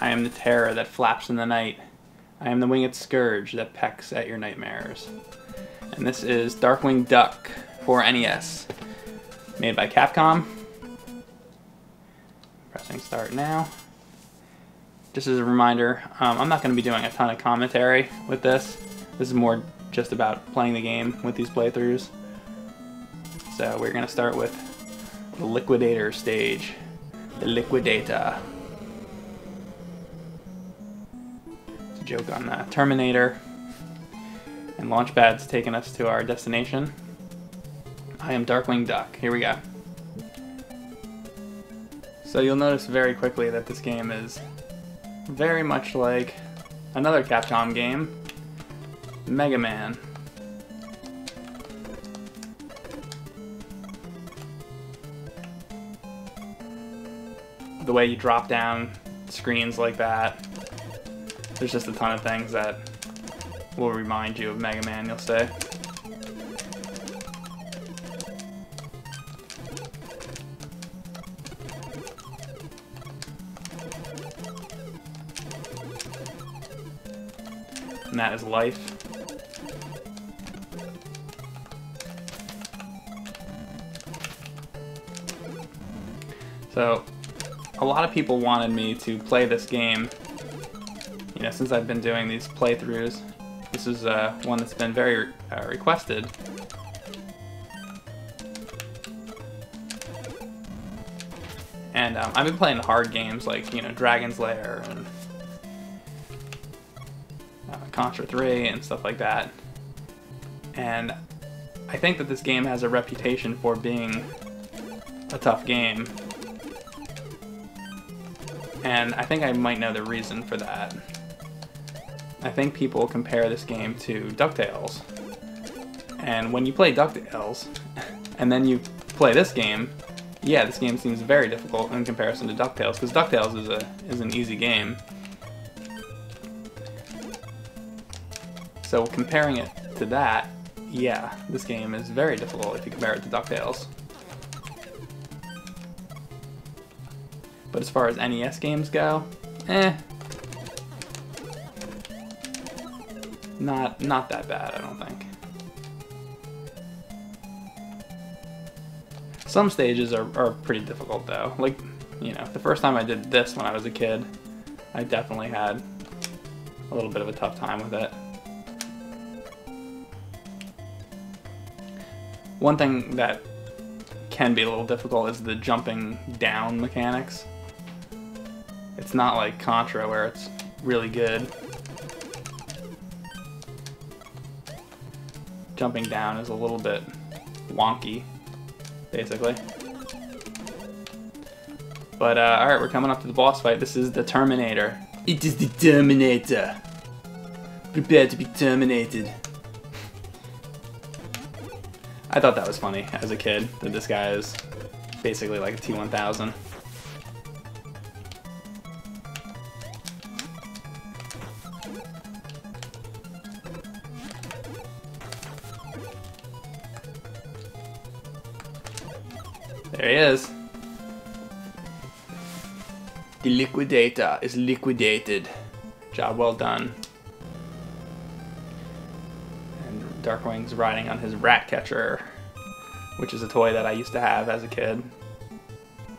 I am the terror that flaps in the night. I am the winged scourge that pecks at your nightmares. And this is Darkwing Duck for NES, made by Capcom. Pressing start now. Just as a reminder, I'm not going to be doing a ton of commentary with this. This is more just about playing the game with these playthroughs. So we're going to start with the Liquidator stage. The Liquidator. It's a joke on Terminator. And Launchpad's taking us to our destination. I am Darkwing Duck. Here we go. So you'll notice very quickly that this game is very much like another Capcom game, Mega Man. The way you drop down screens like that, there's just a ton of things that will remind you of Mega Man, you'll say. And that is life. So, a lot of people wanted me to play this game. You know, since I've been doing these playthroughs, this is one that's been very requested. And I've been playing the hard games like, you know, Dragon's Lair and Contra 3 and stuff like that, and I think that this game has a reputation for being a tough game, and I think I might know the reason for that. I think people compare this game to DuckTales, and when you play DuckTales and then you play this game, yeah, this game seems very difficult in comparison to DuckTales, because DuckTales is an easy game. So comparing it to that, yeah, this game is very difficult if you compare it to DuckTales. But as far as NES games go, not that bad, I don't think. Some stages are pretty difficult though. Like, you know, the first time I did this when I was a kid, I definitely had a little bit of a tough time with it. One thing that can be a little difficult is the jumping down mechanics. It's not like Contra where it's really good. Jumping down is a little bit wonky, basically. But alright, we're coming up to the boss fight. This is the Terminator. It is the Terminator. Prepare to be terminated. I thought that was funny as a kid, that this guy is basically like a T-1000. There he is. The Liquidator is liquidated. Job well done. Darkwing's riding on his Rat Catcher, which is a toy that I used to have as a kid.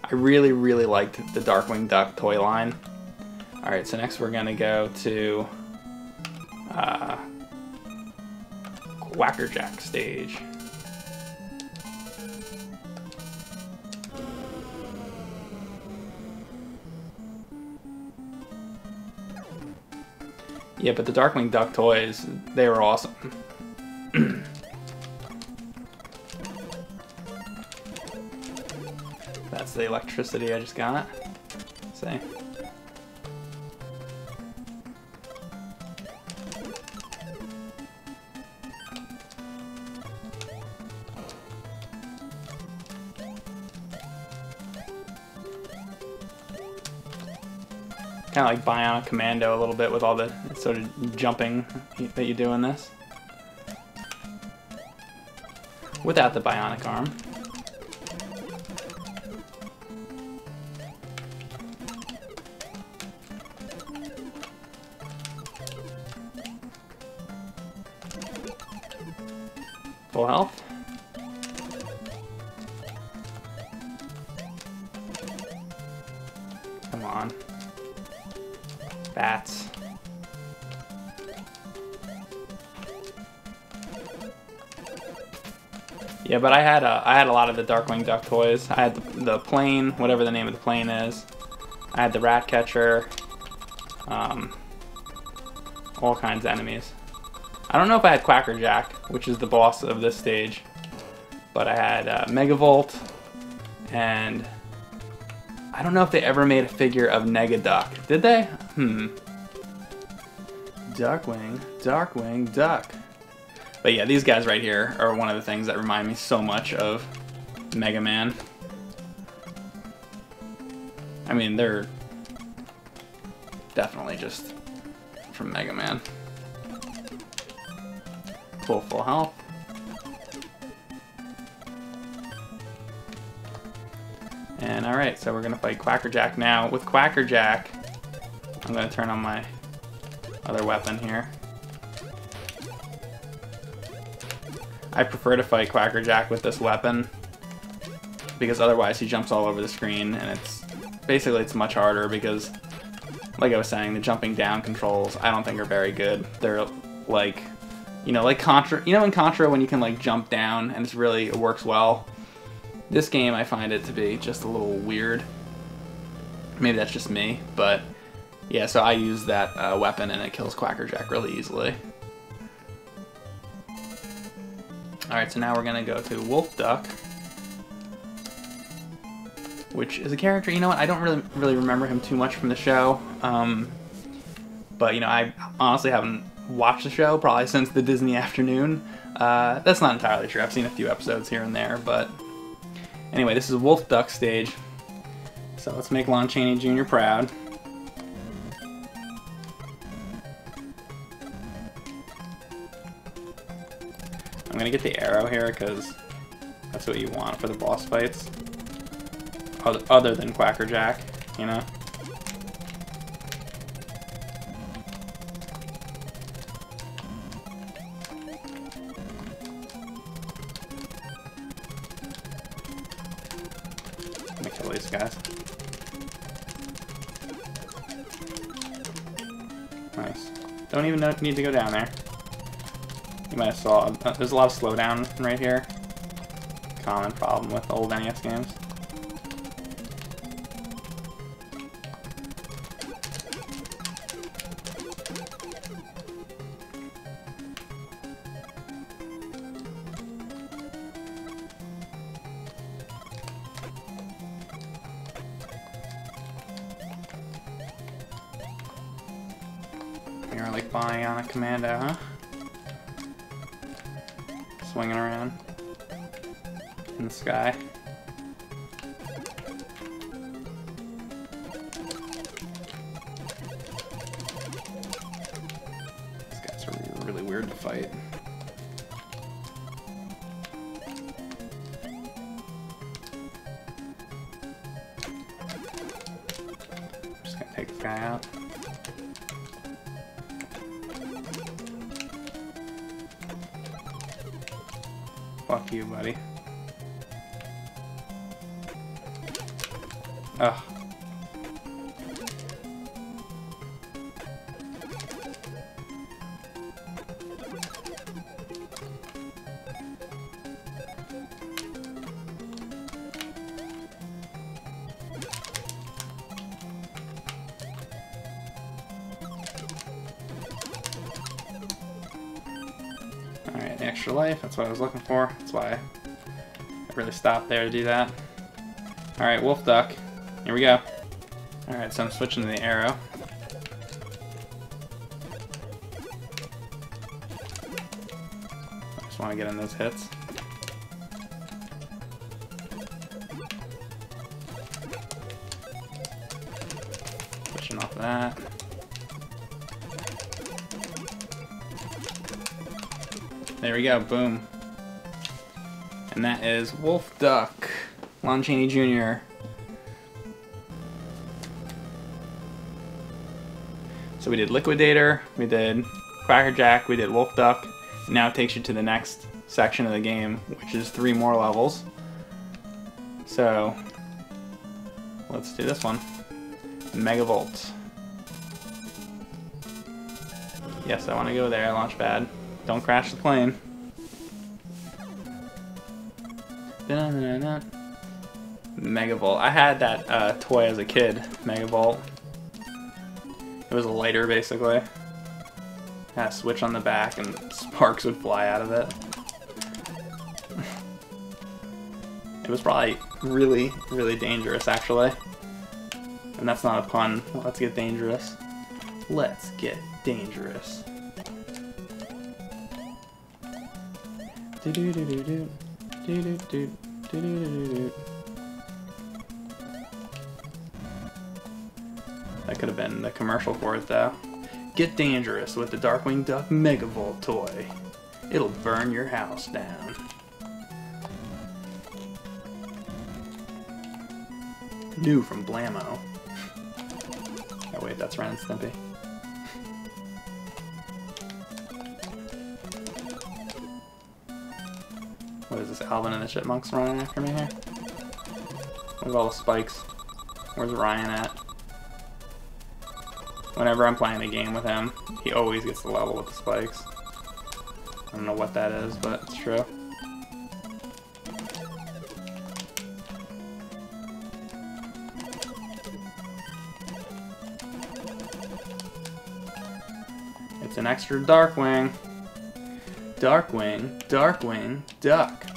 I really, really liked the Darkwing Duck toy line. Alright, so next we're gonna go to Quackerjack stage. Yeah, but the Darkwing Duck toys, they were awesome. That's the electricity I just got. See? Kind of like Bionic Commando a little bit with all the sort of jumping that you do in this. Without the bionic arm. Full health. Come on. Bats. Yeah, but I had a lot of the Darkwing Duck toys. I had the plane, whatever the name of the plane is. I had the Rat Catcher. All kinds of enemies. I don't know if I had Quackerjack, which is the boss of this stage, but I had Megavolt, and I don't know if they ever made a figure of Negaduck. Did they? Darkwing Duck. But yeah, these guys right here are one of the things that remind me so much of Mega Man. I mean, they're definitely just from Mega Man. Cool, full health. And alright, so we're gonna fight Quackerjack now. With Quackerjack, I'm gonna turn on my other weapon here. I prefer to fight Quackerjack with this weapon because otherwise he jumps all over the screen, and it's much harder because, like I was saying, the jumping down controls I don't think are very good. They're like, you know, like Contra, you know, in Contra when you can like jump down and it works well. This game I find it to be just a little weird. Maybe that's just me, but yeah, so I use that weapon and it kills Quackerjack really easily. Alright, so now we're gonna go to Wolf Duck, which is a character, you know what, I don't really remember him too much from the show, but you know, I honestly haven't watched the show probably since the Disney afternoon. That's not entirely true. I've seen a few episodes here and there, but anyway, this is a Wolf Duck stage. So let's make Lon Chaney Jr. proud. I'm gonna get the arrow here because that's what you want for the boss fights, other than Quackerjack, you know. Guys. Nice. Don't even need to go down there. You might have saw, there's a lot of slowdown right here. Common problem with old NES games. Like Bionic Commando, huh? Swinging around in the sky. These guys are really weird to fight. I'm just gonna take this guy out. Fuck you, buddy. Ugh. Extra life, that's what I was looking for. That's why I really stopped there to do that. Alright, Wolf Duck. Here we go. Alright, so I'm switching to the arrow. I just want to get in those hits. Switching off that. There we go, boom. And that is Wolf Duck, Lon Chaney Jr. So we did Liquidator, we did Quackerjack, we did Wolf Duck, now takes you to the next section of the game, which is 3 more levels. So let's do this one. Megavolt. Yes, I want to go there, Launchpad. Don't crash the plane. Megavolt. I had that toy as a kid, Megavolt. It was a lighter, basically. Had a switch on the back and sparks would fly out of it. It was probably really, really dangerous, actually. And that's not a pun. Let's get dangerous. Let's get dangerous. Do-do-do-do-do. Do-do-do-do. Do-do-do-do-do. That could have been the commercial for it, though. Get dangerous with the Darkwing Duck Megavolt toy. It'll burn your house down. New from Blammo. Oh wait, that's Ren and Stimpy. What is this, Alvin and the Chipmunks running after me here? What are all the spikes? Where's Ryan at? Whenever I'm playing a game with him, he always gets the level with the spikes. I don't know what that is, but it's true. It's an extra Darkwing. Darkwing, Darkwing Duck.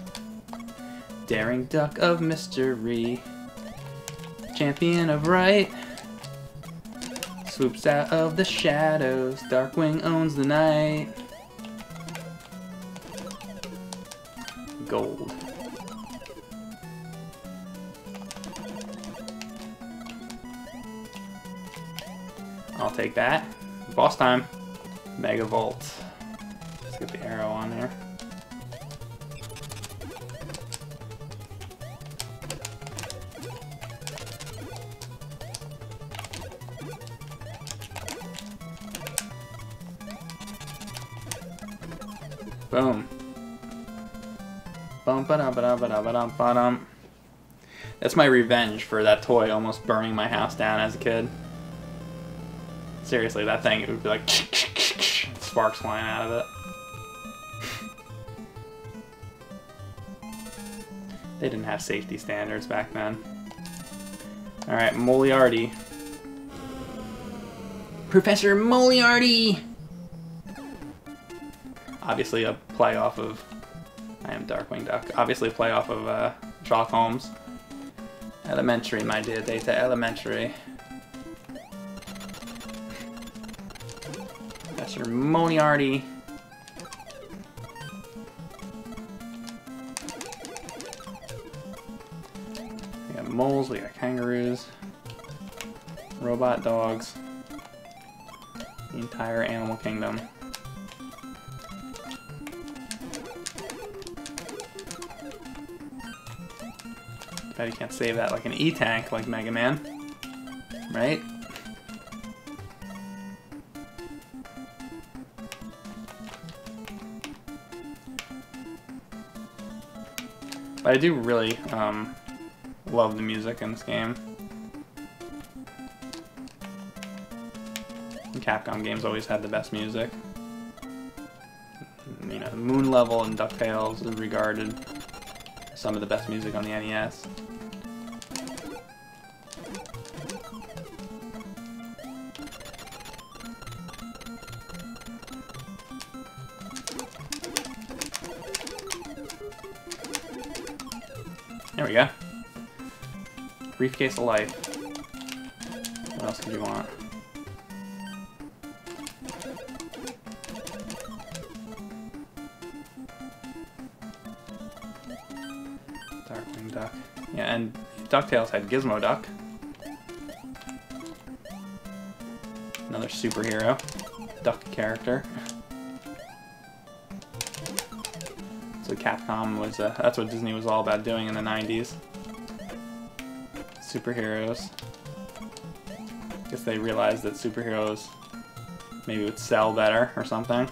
Daring Duck of mystery. Champion of right. Swoops out of the shadows, Darkwing owns the night. Gold. I'll take that. Boss time. Megavolt. Let's get the arrow on there. Boom. Bum ba dum ba dum ba dum ba dum ba dum. That's my revenge for that toy almost burning my house down as a kid. Seriously, that thing, it would be like sparks flying out of it. They didn't have safety standards back then. Alright, Moliarty. Professor Moliarty! Obviously a play off of, I am Darkwing Duck, obviously a play off of Sherlock Holmes. Elementary, my dear Data, elementary. That's your Moliarty. We got moles, we got kangaroos, robot dogs, the entire animal kingdom. You can't save that like an E-tank like Mega Man, right? But I do really love the music in this game. Capcom games always had the best music. You know, Moon Level and DuckTales is regarded as some of the best music on the NES. There we go. Briefcase of life. What else could you want? Darkwing Duck. Yeah, and DuckTales had Gizmo Duck. Another superhero. Duck character. Capcom was, that's what Disney was all about doing in the 90s. Superheroes. I guess they realized that superheroes maybe would sell better or something.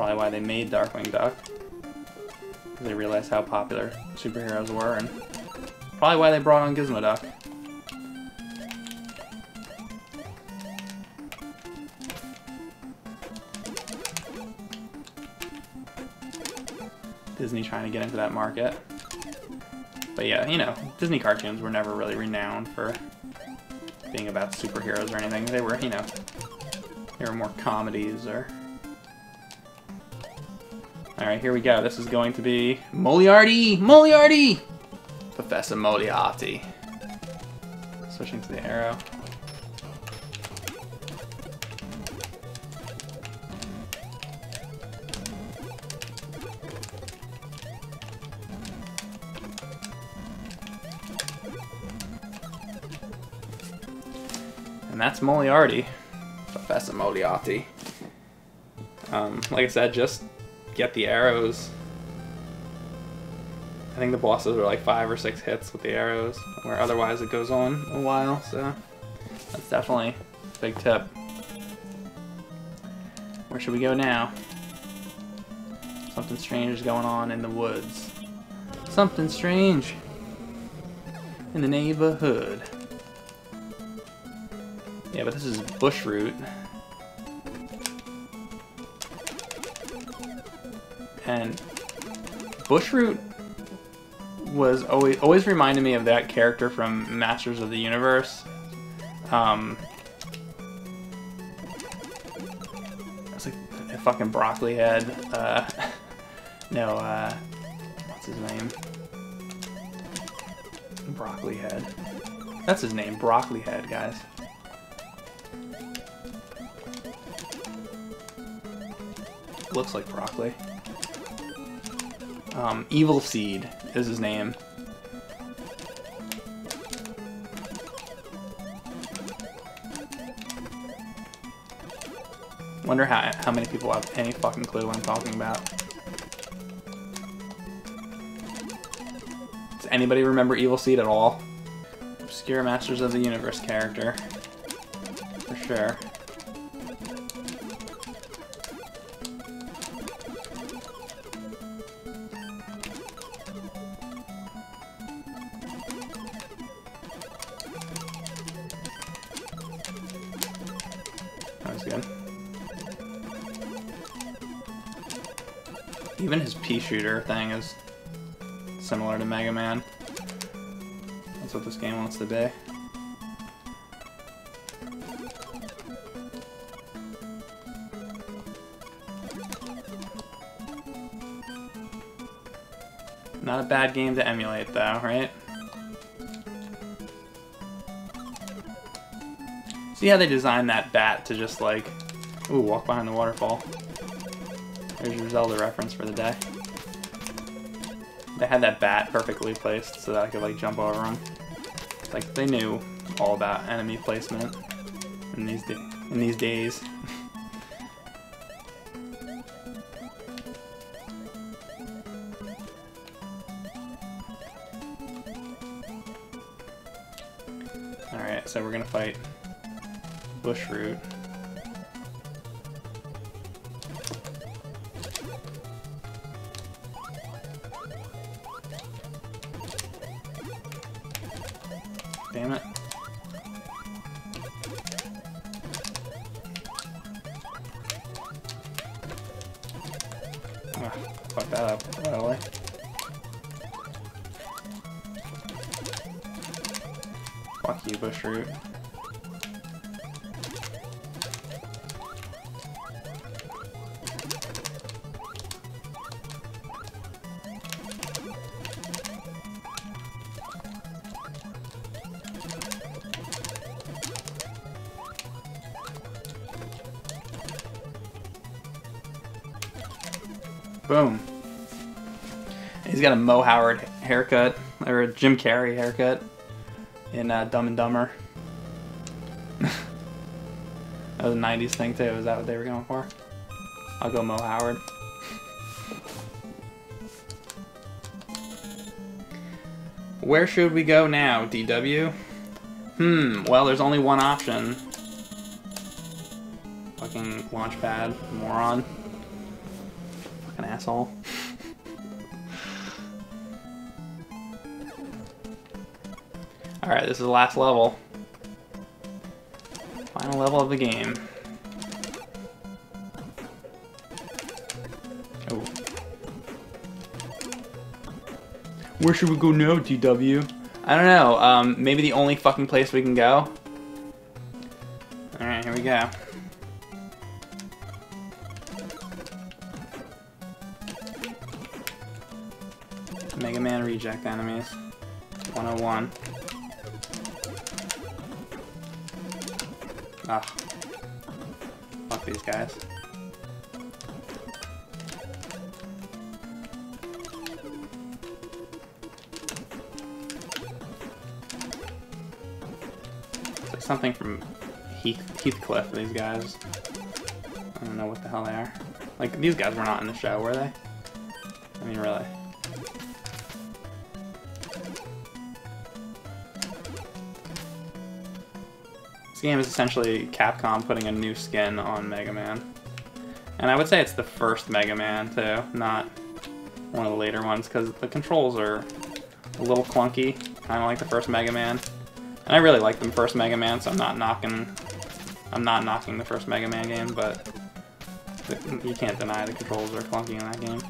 probably why they made Darkwing Duck. They realized how popular superheroes were, and probably why they brought on Gizmo Duck. Disney trying to get into that market. But yeah, you know, Disney cartoons were never really renowned for being about superheroes or anything. They were, you know, they were more comedies or... Alright, here we go. This is going to be Moliarty! Moliarty! Professor Moliarty. Switching to the arrow. And that's Moliarty, Professor Moliarty. Like I said, just get the arrows. I think the bosses were like 5 or 6 hits with the arrows, where otherwise it goes on a while, so that's definitely a big tip. Where should we go now? Something strange is going on in the woods. Something strange in the neighborhood. Yeah, but this is Bushroot. And Bushroot was always reminded me of that character from Masters of the Universe. It's like a fucking broccoli head. What's his name? Broccoli Head. That's his name, Broccoli Head, guys. Looks like broccoli. Evil Seed is his name. Wonder how many people have any fucking clue what I'm talking about. Does anybody remember Evil Seed at all? Obscure Masters of the Universe character. For sure. Even his pea shooter thing is similar to Mega Man. That's what this game wants to be. Not a bad game to emulate though, right? See how they designed that bat to just like, ooh, walk behind the waterfall. There's your Zelda reference for the day. They had that bat perfectly placed so that I could like jump over them. Like they knew all about enemy placement in these days. All right, so we're gonna fight Bushroot. Damn it. Ugh, fuck that up, by the way. Fuck you, Bushroot. Boom. He's got a Mo Howard haircut, or a Jim Carrey haircut in Dumb and Dumber. That was a 90s thing too, is that what they were going for? I'll go Mo Howard. Where should we go now, DW? Well, there's only one option. Fucking launchpad, moron. Fucking asshole. Alright, this is the last level. Final level of the game. Oh. Where should we go now, DW? I don't know. Maybe the only fucking place we can go? Alright, here we go. Mega Man reject enemies. 101. Ugh. Fuck these guys. It's like something from Heathcliff, these guys. I don't know what the hell they are. Like, these guys were not in the show, were they? I mean, really. This game is essentially Capcom putting a new skin on Mega Man. And I would say it's the first Mega Man, too, not one of the later ones, because the controls are a little clunky, kind of like the first Mega Man. And I really like the first Mega Man, so I'm not knocking the first Mega Man game, but you can't deny the controls are clunky in that game.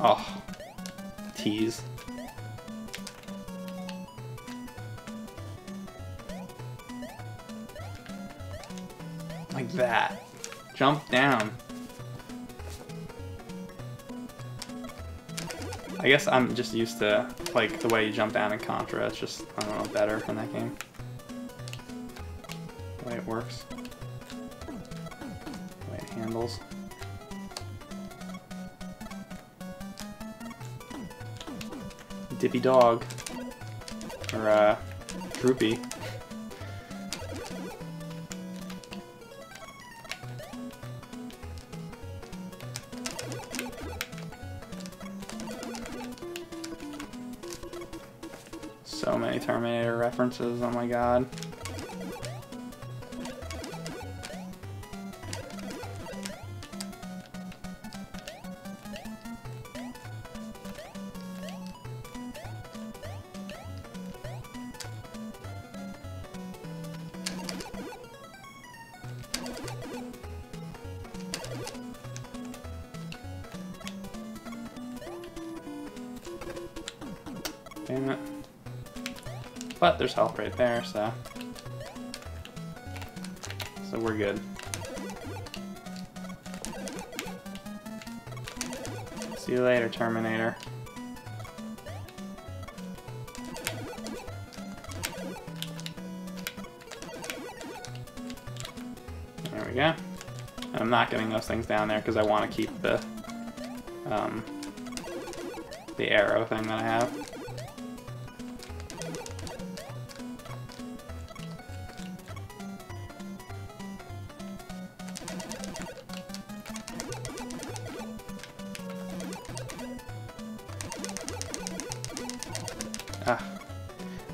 Oh, tease. Like that. Jump down. I guess I'm just used to, like, the way you jump down in Contra. It's just, I don't know, better in that game. The way it works. The way it handles. Dippy dog. Or, droopy. So many Terminator references, oh my god. Damn it. But there's help right there, so. So we're good. See you later, Terminator. There we go. And I'm not getting those things down there because I want to keep the arrow thing that I have.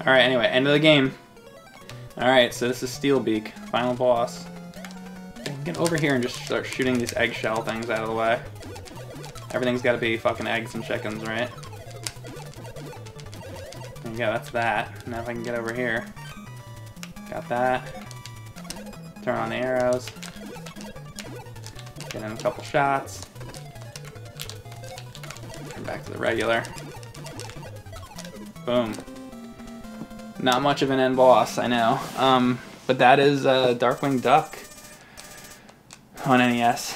Alright, anyway, end of the game. Alright, so this is Steelbeak, final boss. Get over here and just start shooting these eggshell things out of the way. Everything's gotta be fucking eggs and chickens, right? There you go, that's that. Now if I can get over here. Got that. Turn on the arrows. Get in a couple shots. Turn back to the regular. Boom. Not much of an end boss, I know. But that is Darkwing Duck on NES.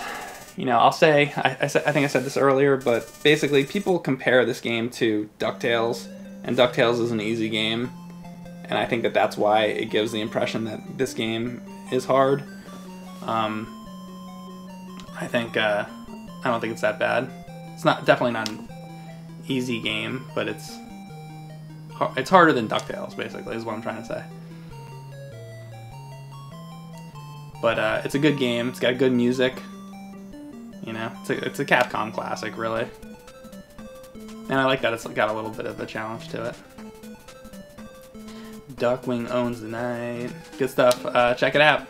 You know, I'll say, I think I said this earlier, but basically people compare this game to DuckTales, and DuckTales is an easy game, and I think that that's why it gives the impression that this game is hard. I don't think it's that bad. It's not definitely not an easy game, but it's it's harder than DuckTales, basically, is what I'm trying to say. But it's a good game. It's got good music. You know, it's a Capcom classic, really. And I like that it's got a little bit of a challenge to it. Darkwing owns the night. Good stuff. Check it out.